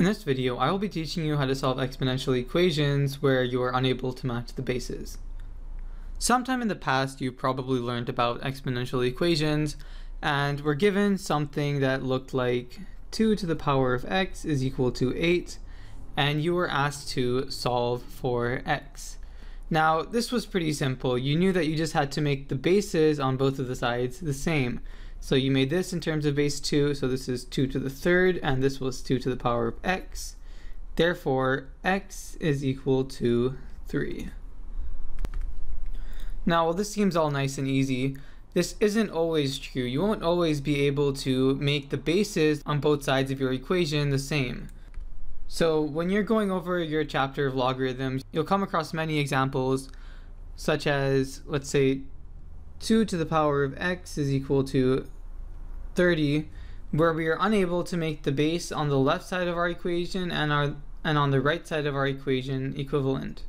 In this video, I will be teaching you how to solve exponential equations where you are unable to match the bases. Sometime in the past, you probably learned about exponential equations and were given something that looked like 2 to the power of x is equal to 8, and you were asked to solve for x. Now, this was pretty simple. You knew that you just had to make the bases on both of the sides the same. So you made this in terms of base 2, so this is 2 to the third, and this was 2 to the power of x. Therefore, x is equal to 3. Now, while this seems all nice and easy, this isn't always true. You won't always be able to make the bases on both sides of your equation the same. So when you're going over your chapter of logarithms, you'll come across many examples, such as, let's say, 2 to the power of x is equal to 30, where we are unable to make the base on the left side of our equation and on the right side of our equation equivalent.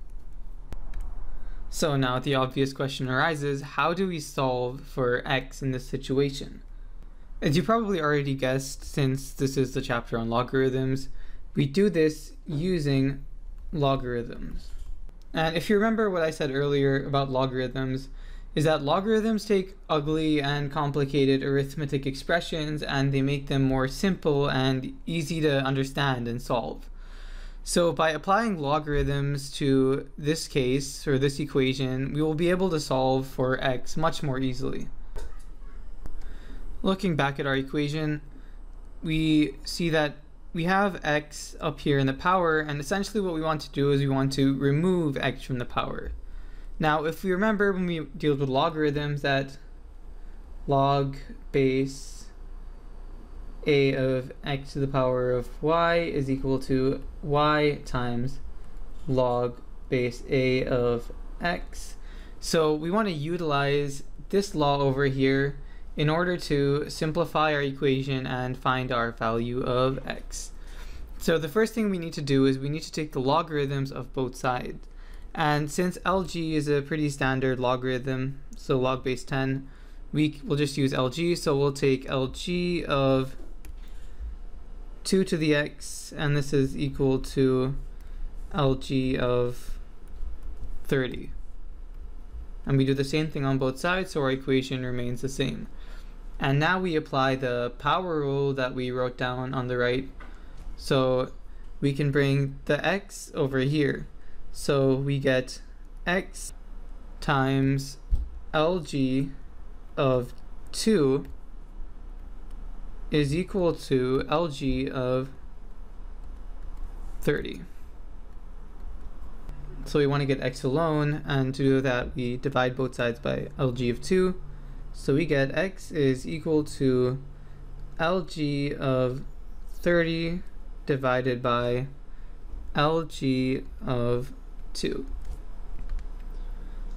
So now the obvious question arises, how do we solve for x in this situation? As you probably already guessed, since this is the chapter on logarithms, we do this using logarithms. And if you remember what I said earlier about logarithms, is that logarithms take ugly and complicated arithmetic expressions and they make them more simple and easy to understand and solve. So by applying logarithms to this case, or this equation, we will be able to solve for x much more easily. Looking back at our equation, we see that we have x up here in the power, and essentially what we want to do is we want to remove x from the power. Now, if we remember when we dealt with logarithms that log base a of x to the power of y is equal to y times log base a of x. So we want to utilize this law over here in order to simplify our equation and find our value of x. So the first thing we need to do is we need to take the logarithms of both sides. And since LG is a pretty standard logarithm, so log base 10, we'll just use LG. So we'll take LG of 2 to the x, and this is equal to LG of 30. And we do the same thing on both sides, so our equation remains the same. And now we apply the power rule that we wrote down on the right. So we can bring the x over here. So we get x times LG of 2 is equal to LG of 30. So we want to get x alone, and to do that we divide both sides by LG of 2. So we get x is equal to LG of 30 divided by LG of 2.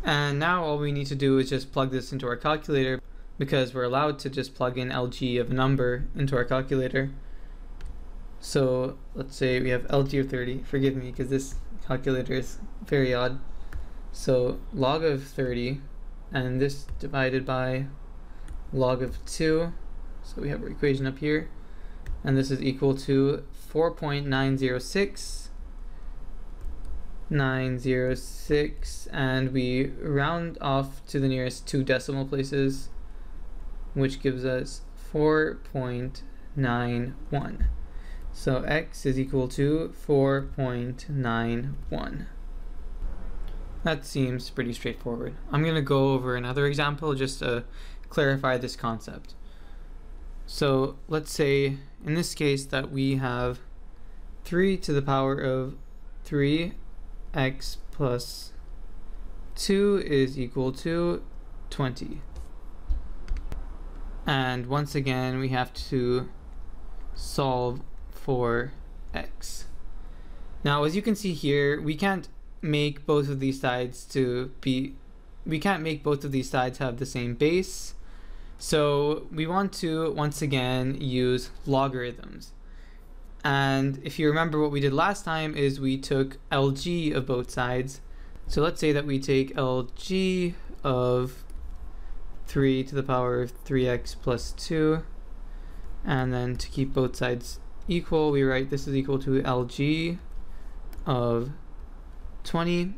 And now all we need to do is just plug this into our calculator, because we're allowed to just plug in LG of a number into our calculator. So let's say we have LG of 30, forgive me because this calculator is very odd. So log of 30, and this divided by log of 2, so we have our equation up here, and this is equal to 4.906, and we round off to the nearest two decimal places, which gives us 4.91. So x is equal to 4.91. That seems pretty straightforward. I'm going to go over another example just to clarify this concept. So let's say in this case that we have 3 to the power of 3 x plus 2 is equal to 20. And once again, we have to solve for x. Now, as you can see here, we can't make both of these sides have the same base. So we want to, once again, use logarithms. And if you remember what we did last time is we took LG of both sides. So let's say that we take LG of 3 to the power of 3x plus 2, and then to keep both sides equal, we write this is equal to LG of 20.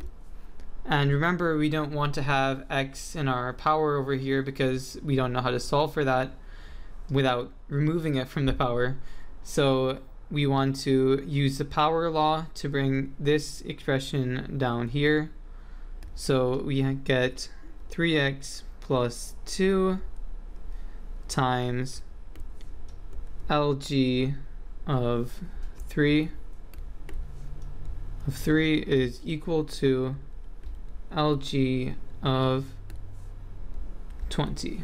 And remember, we don't want to have x in our power over here because we don't know how to solve for that without removing it from the power. So we want to use the power law to bring this expression down here. So we get 3x plus 2 times LG of 3 is equal to LG of 20.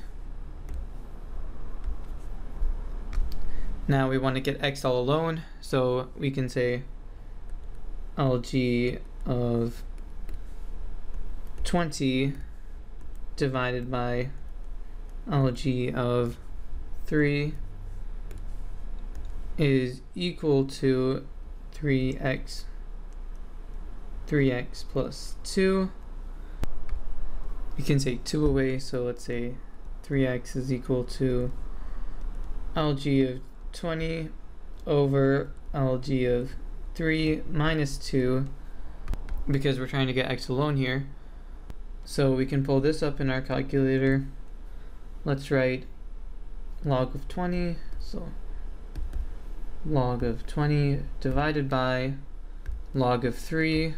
Now we want to get x all alone, so we can say LG of 20 divided by LG of 3 is equal to 3x plus 2. You can take 2 away, so let's say 3x is equal to LG of 20 over LG of 3 minus 2, because we're trying to get x alone here. So we can pull this up in our calculator. Let's write log of 20, so log of 20 divided by log of 3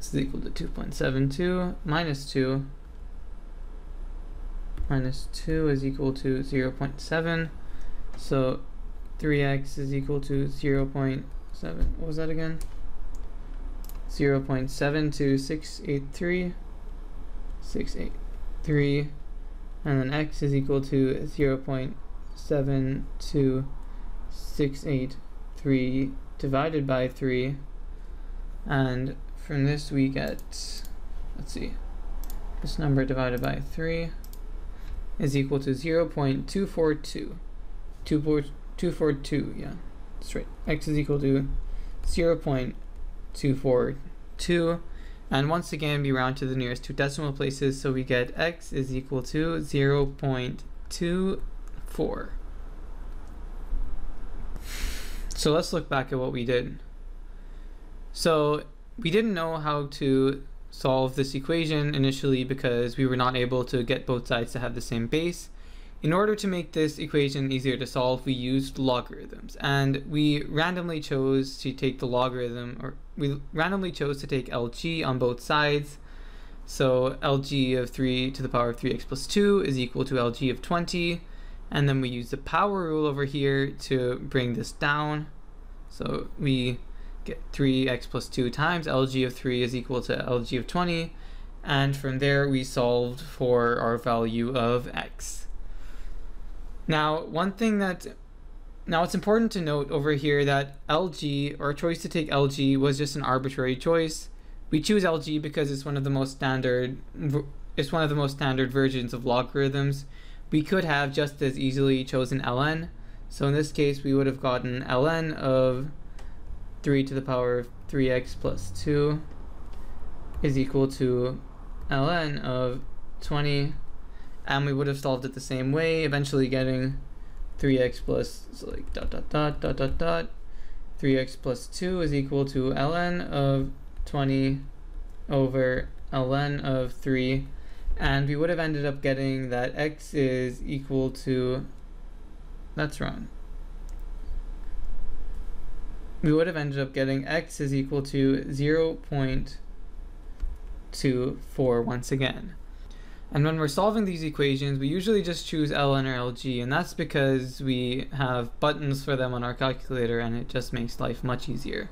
is equal to 2.72 minus 2. Minus 2 is equal to 0.7. So 3x is equal to 0.7. What was that again? 0.72683. 683. And then x is equal to 0.72683 divided by 3. And from this we get, let's see, this number divided by 3 is equal to 0.242. 242, yeah, that's right. X is equal to 0.242. And once again, we round to the nearest two decimal places, so we get x is equal to 0.24. So let's look back at what we did. So we didn't know how to solve this equation initially because we were not able to get both sides to have the same base. In order to make this equation easier to solve, we used logarithms, and we randomly chose to take the logarithm, or we randomly chose to take LG on both sides. So LG of 3 to the power of 3x plus 2 is equal to LG of 20, and then we use the power rule over here to bring this down. So we get 3x plus 2 times LG of 3 is equal to LG of 20, and from there we solved for our value of x. Now it's important to note over here that LG, our choice to take LG, was just an arbitrary choice. We choose LG because it's one of the most standard versions of logarithms. We could have just as easily chosen ln, so in this case we would have gotten ln of 3 to the power of 3x plus 2 is equal to ln of 20, and we would have solved it the same way, eventually getting 3x plus, so like ... 3x plus 2 is equal to ln of 20 over ln of 3, and we would have ended up getting that x is equal to, that's wrong. We would have ended up getting x is equal to 0.24 once again. And when we're solving these equations, we usually just choose ln or lg, and that's because we have buttons for them on our calculator and it just makes life much easier.